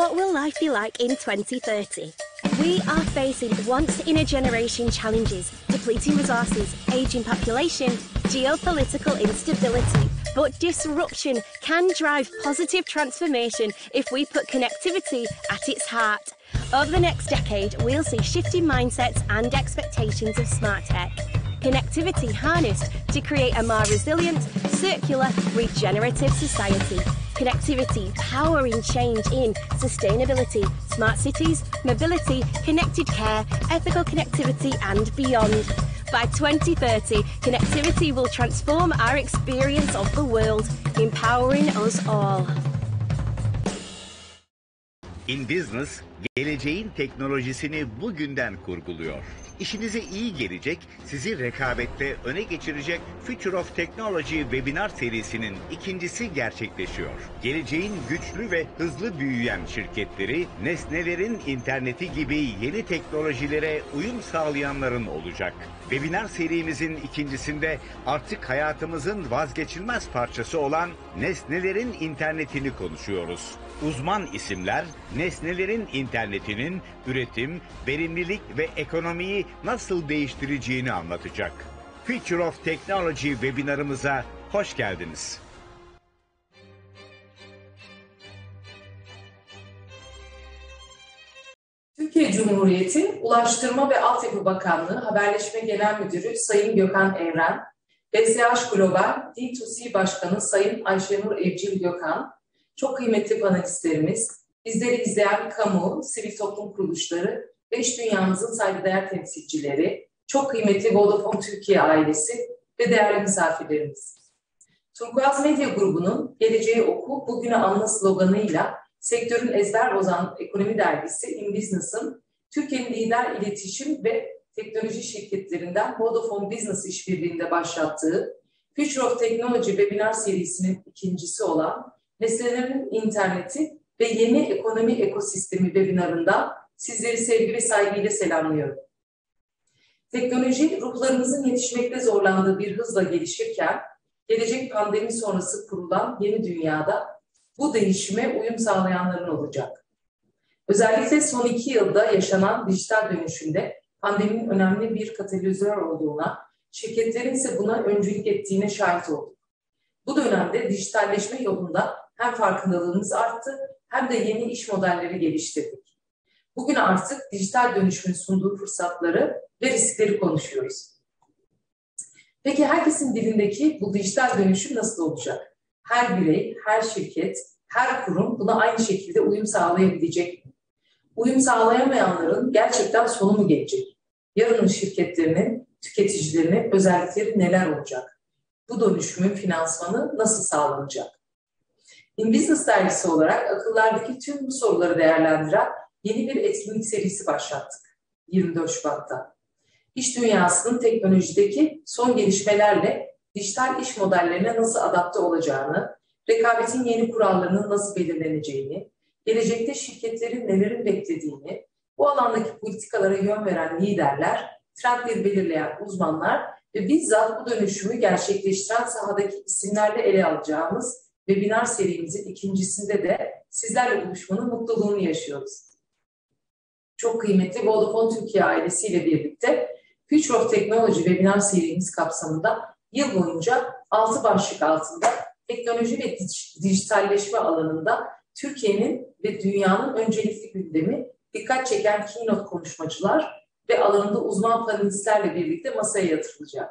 What will life be like in 2030? We are facing once-in-a-generation challenges, depleting resources, ageing population, geopolitical instability. But disruption can drive positive transformation if we put connectivity at its heart. Over the next decade, we'll see shifting mindsets and expectations of smart tech. Connectivity harnessed to create a more resilient, circular, regenerative society. Connectivity powering change in sustainability, smart cities, mobility, connected care, ethical connectivity and beyond. By 2030, connectivity will transform our experience of the world, empowering us all. In Business, geleceğin teknolojisini bugünden kurguluyor. İşinize iyi gelecek, sizi rekabette öne geçirecek Future of Technology webinar serisinin ikincisi gerçekleşiyor. Geleceğin güçlü ve hızlı büyüyen şirketleri, nesnelerin interneti gibi yeni teknolojilere uyum sağlayanların olacak. Webinar serimizin ikincisinde artık hayatımızın vazgeçilmez parçası olan nesnelerin internetini konuşuyoruz. Uzman isimler, nesnelerin internetinin üretim, verimlilik ve ekonomiyi nasıl değiştireceğini anlatacak. Future of Technology webinarımıza hoş geldiniz. Türkiye Cumhuriyeti Ulaştırma ve Altyapı Bakanlığı Haberleşme Genel Müdürü Sayın Gökhan Evren, BSH Global D2C Başkanı Sayın Ayşenur Evcil Gökhan, çok kıymetli panelistlerimiz, bizleri izleyen kamu, sivil toplum kuruluşları ve iş dünyamızın saygıdeğer temsilcileri, çok kıymetli Vodafone Türkiye ailesi ve değerli misafirlerimiz. Turkuaz Medya Grubu'nun Geleceği Oku, Bugünü Anla sloganıyla sektörün ezber bozan ekonomi dergisi In Business'ın Türkiye'nin lider iletişim ve teknoloji şirketlerinden Vodafone Business işbirliğinde başlattığı Future of Technology webinar serisinin ikincisi olan Nesnelerin İnterneti ve Yeni Ekonomi Ekosistemi webinarında sizleri sevgi ve saygıyla selamlıyorum. Teknoloji, ruhlarımızın yetişmekte zorlandığı bir hızla gelişirken, gelecek pandemi sonrası kurulan yeni dünyada bu değişime uyum sağlayanların olacak. Özellikle son 2 yılda yaşanan dijital dönüşümde pandeminin önemli bir katalizör olduğuna, şirketlerin ise buna öncülük ettiğine şahit olduk. Bu dönemde dijitalleşme yolunda hem farkındalığımız arttı hem de yeni iş modelleri geliştirdik. Bugün artık dijital dönüşümün sunduğu fırsatları ve riskleri konuşuyoruz. Peki herkesin dilindeki bu dijital dönüşüm nasıl olacak? Her birey, her şirket, her kurum buna aynı şekilde uyum sağlayabilecek mi? Uyum sağlayamayanların gerçekten sonu mu gelecek? Yarının şirketlerinin, tüketicilerinin özellikleri neler olacak? Bu dönüşümün finansmanı nasıl sağlanacak? In Business dergisi olarak akıllardaki tüm bu soruları değerlendiren yeni bir etkinlik serisi başlattık 24 Şubat'ta. İş dünyasının teknolojideki son gelişmelerle dijital iş modellerine nasıl adapte olacağını, rekabetin yeni kurallarının nasıl belirleneceğini, gelecekte şirketlerin nelerin beklediğini, bu alandaki politikalara yön veren liderler, trendleri belirleyen uzmanlar ve bizzat bu dönüşümü gerçekleştiren sahadaki isimlerle ele alacağımız webinar serimizin ikincisinde de sizlerle buluşmanın mutluluğunu yaşıyoruz. Çok kıymetli Vodafone Türkiye ailesiyle birlikte Future of Technology webinar serimiz kapsamında yıl boyunca 6 başlık altında teknoloji ve dijitalleşme alanında Türkiye'nin ve dünyanın öncelikli gündemi, dikkat çeken keynote konuşmacılar ve alanında uzman panelistlerle birlikte masaya yatırılacak.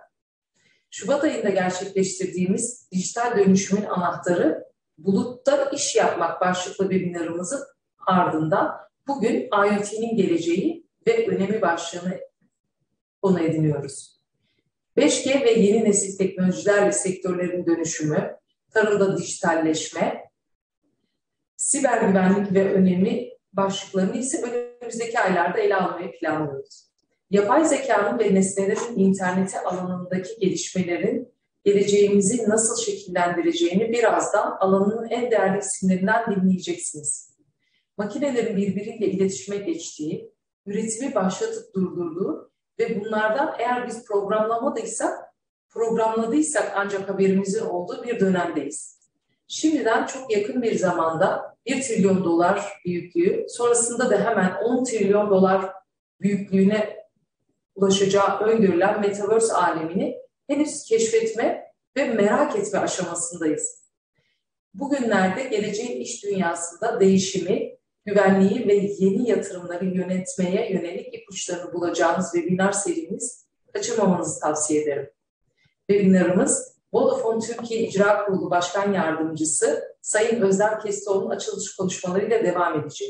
Şubat ayında gerçekleştirdiğimiz dijital dönüşümün anahtarı bulutta iş yapmak başlıklı webinarımızın ardından bugün IoT'nin geleceği ve önemi başlığını konu ediniyoruz. 5G ve yeni nesil teknolojiler ve sektörlerin dönüşümü, tarımda dijitalleşme, siber güvenlik ve önemi başlıklarını ise önümüzdeki aylarda ele almayı planlıyoruz. Yapay zekanın ve nesnelerin interneti alanındaki gelişmelerin geleceğimizi nasıl şekillendireceğini birazdan alanının en değerli isimlerinden dinleyeceksiniz. Makinelerin birbiriyle iletişime geçtiği, üretimi başlatıp durdurduğu ve bunlardan eğer biz programladıysak ancak haberimizin olduğu bir dönemdeyiz. şimdiden çok yakın bir zamanda 1 trilyon dolar büyüklüğü, sonrasında da hemen 10 trilyon dolar büyüklüğüne ulaşacağı öngörülen Metaverse alemini henüz keşfetme ve merak etme aşamasındayız. Bugünlerde geleceğin iş dünyasında değişimi, güvenliği ve yeni yatırımları yönetmeye yönelik ipuçlarını bulacağınız webinar serimiz, kaçırmamanızı tavsiye ederim. Webinarımız Vodafone Türkiye İcra Kurulu Başkan Yardımcısı Sayın Özlem Kestioğlu'nun açılış konuşmalarıyla devam edecek.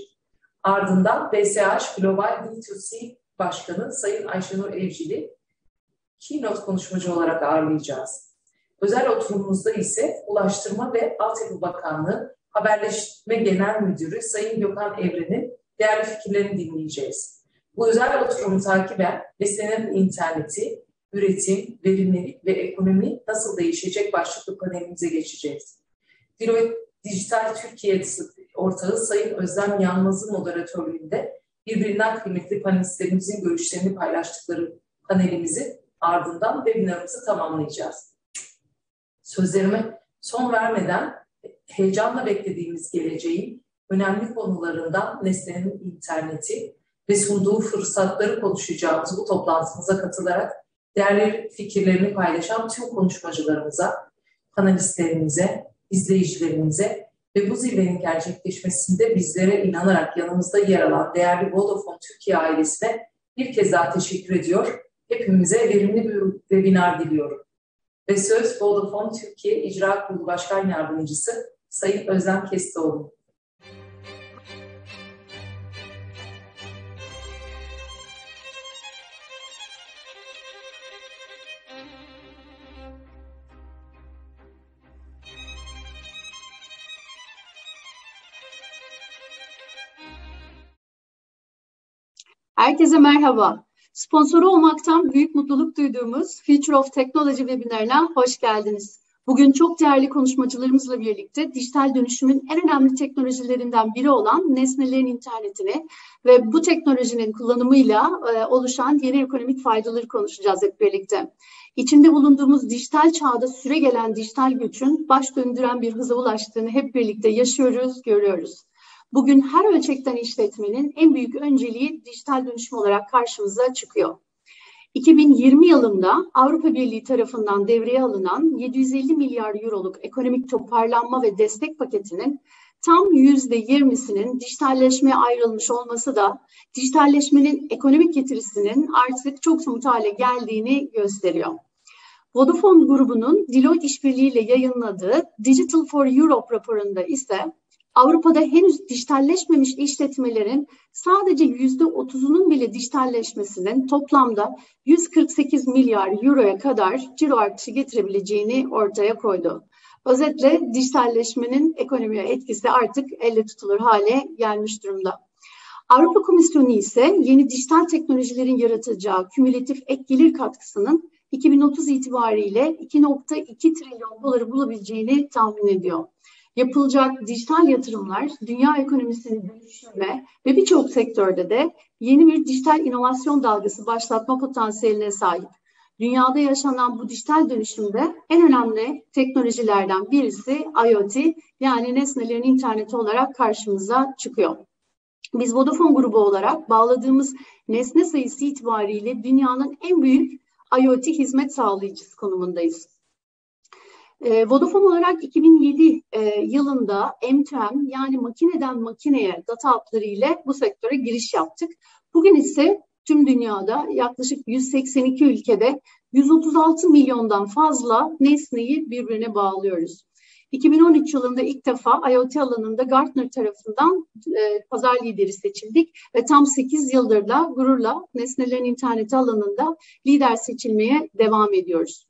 Ardından BSH Global B2C Başkanı Sayın Ayşenur Evcil'i keynote konuşmacı olarak ağırlayacağız. Özel oturumumuzda ise Ulaştırma ve Altyapı Bakanlığı Haberleşme Genel Müdürü Sayın Gökhan Evren'in değerli fikirlerini dinleyeceğiz. Bu özel oturumu takiben Nesnelerin İnterneti, üretim, verimlilik ve ekonomi nasıl değişecek başlıklı panelimize geçeceğiz. Deloitte Digital Türkiye ortağı Sayın Özlem Yanmaz'ın moderatörlüğünde birbirinden kıymetli panelistlerimizin görüşlerini paylaştıkları panelimizi, ardından webinarımızı tamamlayacağız. Sözlerime son vermeden heyecanla beklediğimiz geleceğin önemli konularından Nesnelerin İnterneti ve sunduğu fırsatları konuşacağımız bu toplantımıza katılarak değerli fikirlerini paylaşan tüm konuşmacılarımıza, panelistlerimize, izleyicilerimize ve bu zirvenin gerçekleşmesinde bizlere inanarak yanımızda yer alan değerli Vodafone Türkiye ailesine bir kez daha teşekkür ediyor. Hepimize verimli bir webinar diliyorum. Ve söz Vodafone Türkiye İcra Kurulu Başkan Yardımcısı Sayın Özlem Kestioğlu. Herkese merhaba. Sponsoru olmaktan büyük mutluluk duyduğumuz Future of Technology webinarına hoş geldiniz. Bugün çok değerli konuşmacılarımızla birlikte dijital dönüşümün en önemli teknolojilerinden biri olan nesnelerin internetini ve bu teknolojinin kullanımıyla oluşan yeni ekonomik faydaları konuşacağız hep birlikte. İçinde bulunduğumuz dijital çağda süre gelen dijital göçün baş döndüren bir hıza ulaştığını hep birlikte yaşıyoruz, görüyoruz. Bugün her ölçekten işletmenin en büyük önceliği dijital dönüşüm olarak karşımıza çıkıyor. 2020 yılında Avrupa Birliği tarafından devreye alınan 750 milyar euroluk ekonomik toparlanma ve destek paketinin tam %20'sinin dijitalleşmeye ayrılmış olması da dijitalleşmenin ekonomik getirisinin artık çok somut hale geldiğini gösteriyor. Vodafone grubunun Deloitte işbirliğiyle yayınladığı Digital for Europe raporunda ise Avrupa'da henüz dijitalleşmemiş işletmelerin sadece %30'unun bile dijitalleşmesinin toplamda 148 milyar euroya kadar ciro artışı getirebileceğini ortaya koydu. Özetle dijitalleşmenin ekonomiye etkisi artık elle tutulur hale gelmiş durumda. Avrupa Komisyonu ise yeni dijital teknolojilerin yaratacağı kümülatif ek gelir katkısının 2030 itibariyle 2,2 trilyon doları bulabileceğini tahmin ediyor. Yapılacak dijital yatırımlar dünya ekonomisini dönüştürme ve birçok sektörde de yeni bir dijital inovasyon dalgası başlatma potansiyeline sahip. Dünyada yaşanan bu dijital dönüşümde en önemli teknolojilerden birisi IoT, yani nesnelerin interneti olarak karşımıza çıkıyor. Biz Vodafone grubu olarak bağladığımız nesne sayısı itibariyle dünyanın en büyük IoT hizmet sağlayıcısı konumundayız. Vodafone olarak 2007 yılında M2M, yani makineden makineye data hatları ile bu sektöre giriş yaptık. Bugün ise tüm dünyada yaklaşık 182 ülkede 136 milyondan fazla nesneyi birbirine bağlıyoruz. 2013 yılında ilk defa IoT alanında Gartner tarafından pazar lideri seçildik ve tam 8 yıldır da gururla nesnelerin interneti alanında lider seçilmeye devam ediyoruz.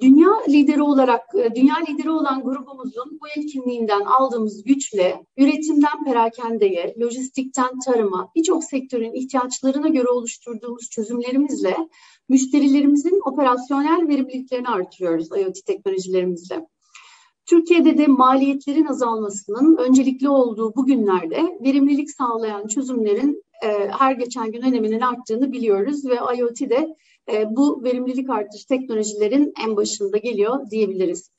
Dünya lideri olan grubumuzun bu etkinliğinden aldığımız güçle üretimden perakendeye, lojistikten tarıma, birçok sektörün ihtiyaçlarına göre oluşturduğumuz çözümlerimizle müşterilerimizin operasyonel verimliliklerini artırıyoruz IoT teknolojilerimizle. Türkiye'de de maliyetlerin azalmasının öncelikli olduğu bu günlerde verimlilik sağlayan çözümlerin her geçen gün öneminin arttığını biliyoruz ve IoT'de bu verimlilik artış teknolojilerin en başında geliyor diyebiliriz.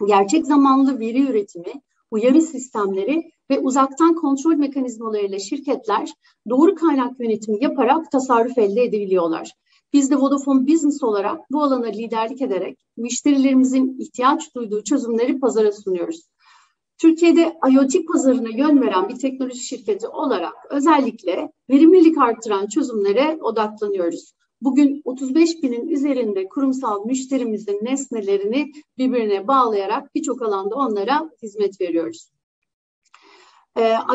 bu gerçek zamanlı veri üretimi, uyarı sistemleri ve uzaktan kontrol mekanizmalarıyla şirketler doğru kaynak yönetimi yaparak tasarruf elde edebiliyorlar. Biz de Vodafone Business olarak bu alana liderlik ederek müşterilerimizin ihtiyaç duyduğu çözümleri pazara sunuyoruz. Türkiye'de IoT pazarına yön veren bir teknoloji şirketi olarak özellikle verimlilik artıran çözümlere odaklanıyoruz. Bugün 35.000'in üzerinde kurumsal müşterimizin nesnelerini birbirine bağlayarak birçok alanda onlara hizmet veriyoruz.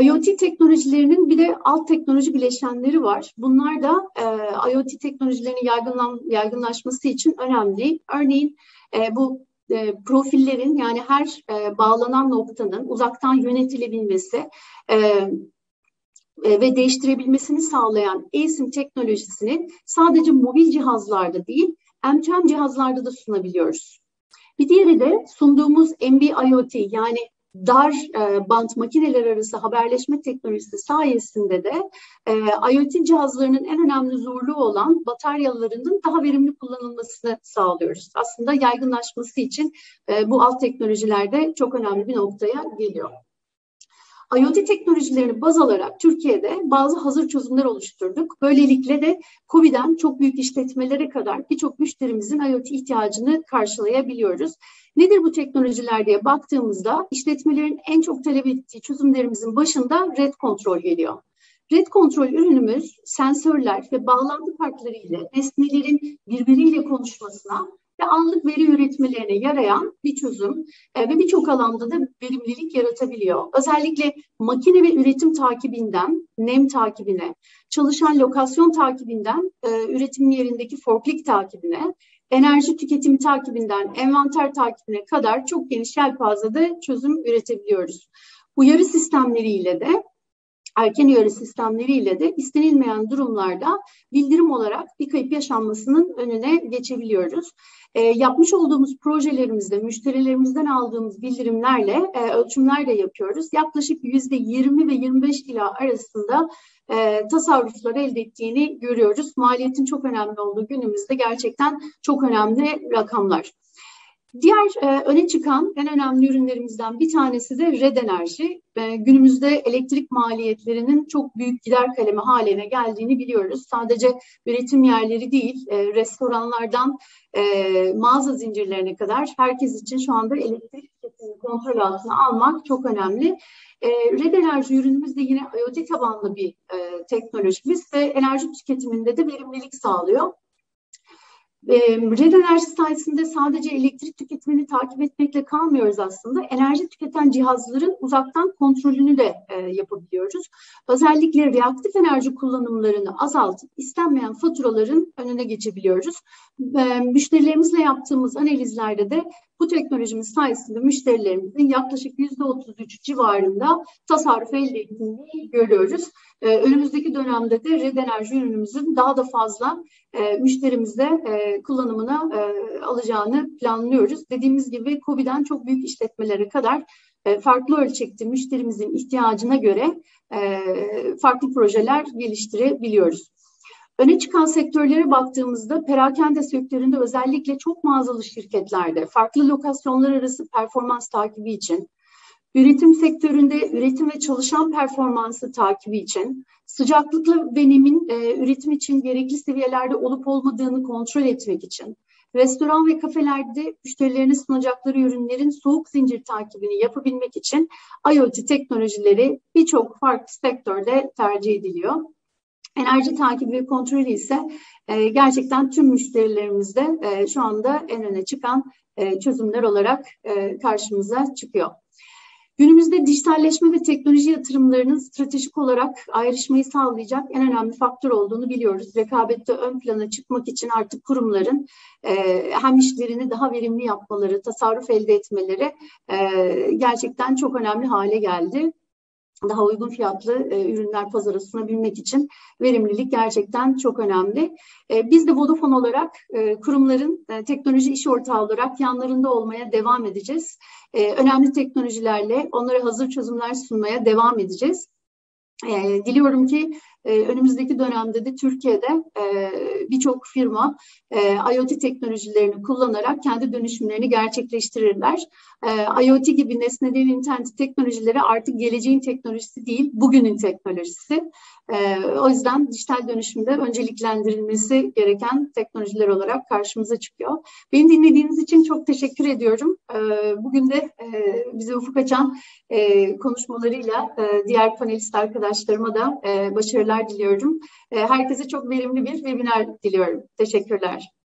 IoT teknolojilerinin bir de alt teknoloji bileşenleri var. Bunlar da IoT teknolojilerinin yaygınlaşması için önemli. Örneğin bu profillerin, yani her bağlanan noktanın uzaktan yönetilebilmesi ve değiştirebilmesini sağlayan eSIM teknolojisini sadece mobil cihazlarda değil, M2M cihazlarda da sunabiliyoruz. Bir diğeri de sunduğumuz NB-IoT, yani dar bant makineler arası haberleşme teknolojisi sayesinde de IoT cihazlarının en önemli zorluğu olan bataryalarının daha verimli kullanılmasını sağlıyoruz. Aslında yaygınlaşması için bu alt teknolojiler de çok önemli bir noktaya geliyor. IoT teknolojilerini baz alarak Türkiye'de bazı hazır çözümler oluşturduk. Böylelikle de COBİ'den çok büyük işletmelere kadar birçok müşterimizin IoT ihtiyacını karşılayabiliyoruz. Nedir bu teknolojiler diye baktığımızda işletmelerin en çok talep ettiği çözümlerimizin başında Red Kontrol geliyor. Red Kontrol ürünümüz sensörler ve bağlantı farkları ile nesnelerin birbiriyle konuşmasına ve anlık veri üretmelerine yarayan bir çözüm ve birçok alanda da verimlilik yaratabiliyor. Özellikle makine ve üretim takibinden nem takibine, çalışan lokasyon takibinden üretimin yerindeki forklift takibine, enerji tüketimi takibinden envanter takibine kadar çok geniş yelpazede çözüm üretebiliyoruz. Uyarı sistemleriyle de, erken uyarı sistemleriyle de istenilmeyen durumlarda bildirim olarak bir kayıp yaşanmasının önüne geçebiliyoruz. Yapmış olduğumuz projelerimizde müşterilerimizden aldığımız bildirimlerle ölçümler de yapıyoruz. Yaklaşık %20 ve 25 ila arasında tasarrufları elde ettiğini görüyoruz. Maliyetin çok önemli olduğu günümüzde gerçekten çok önemli rakamlar. Diğer öne çıkan en önemli ürünlerimizden bir tanesi de Red Enerji. Günümüzde elektrik maliyetlerinin çok büyük gider kalemi haline geldiğini biliyoruz. Sadece üretim yerleri değil, restoranlardan mağaza zincirlerine kadar herkes için şu anda elektrik tüketimini kontrol altına almak çok önemli. Red Enerji ürünümüz de yine IoT tabanlı bir teknolojimiz ve enerji tüketiminde de verimlilik sağlıyor. Red Enerji sayesinde sadece elektrik tüketimini takip etmekle kalmıyoruz aslında. Enerji tüketen cihazların uzaktan kontrolünü de yapabiliyoruz. Özellikle reaktif enerji kullanımlarını azaltıp istenmeyen faturaların önüne geçebiliyoruz. Müşterilerimizle yaptığımız analizlerde de bu teknolojimiz sayesinde müşterilerimizin yaklaşık %33 civarında tasarruf elde ettiğini görüyoruz. Önümüzdeki dönemde de Red Enerji ürünümüzün daha da fazla müşterimizde kullanımına alacağını planlıyoruz. Dediğimiz gibi COBİ'den çok büyük işletmelere kadar farklı ölçekte müşterimizin ihtiyacına göre farklı projeler geliştirebiliyoruz. Öne çıkan sektörlere baktığımızda perakende sektöründe özellikle çok mağazalı şirketlerde farklı lokasyonlar arası performans takibi için, üretim sektöründe üretim ve çalışan performansı takibi için, sıcaklıkla ve nemin üretim için gerekli seviyelerde olup olmadığını kontrol etmek için, restoran ve kafelerde müşterilerine sunacakları ürünlerin soğuk zincir takibini yapabilmek için IoT teknolojileri birçok farklı sektörde tercih ediliyor. Enerji takibi ve kontrolü ise gerçekten tüm müşterilerimizde şu anda en öne çıkan çözümler olarak karşımıza çıkıyor. Günümüzde dijitalleşme ve teknoloji yatırımlarının stratejik olarak ayrışmayı sağlayacak en önemli faktör olduğunu biliyoruz. Rekabette ön plana çıkmak için artık kurumların hem işlerini daha verimli yapmaları, tasarruf elde etmeleri gerçekten çok önemli hale geldi. Daha uygun fiyatlı ürünler pazara sunabilmek için verimlilik gerçekten çok önemli. Biz de Vodafone olarak kurumların teknoloji iş ortağı olarak yanlarında olmaya devam edeceğiz. Önemli teknolojilerle onlara hazır çözümler sunmaya devam edeceğiz. Diliyorum ki önümüzdeki dönemde de Türkiye'de birçok firma IoT teknolojilerini kullanarak kendi dönüşümlerini gerçekleştirirler. IoT gibi nesnelerin interneti teknolojileri artık geleceğin teknolojisi değil, bugünün teknolojisi. O yüzden dijital dönüşümde önceliklendirilmesi gereken teknolojiler olarak karşımıza çıkıyor. Beni dinlediğiniz için çok teşekkür ediyorum. Bugün de bize ufuk açan konuşmalarıyla diğer panelist arkadaşlarıma da başarılar diliyorum. Herkese çok verimli bir webinar diliyorum. Teşekkürler.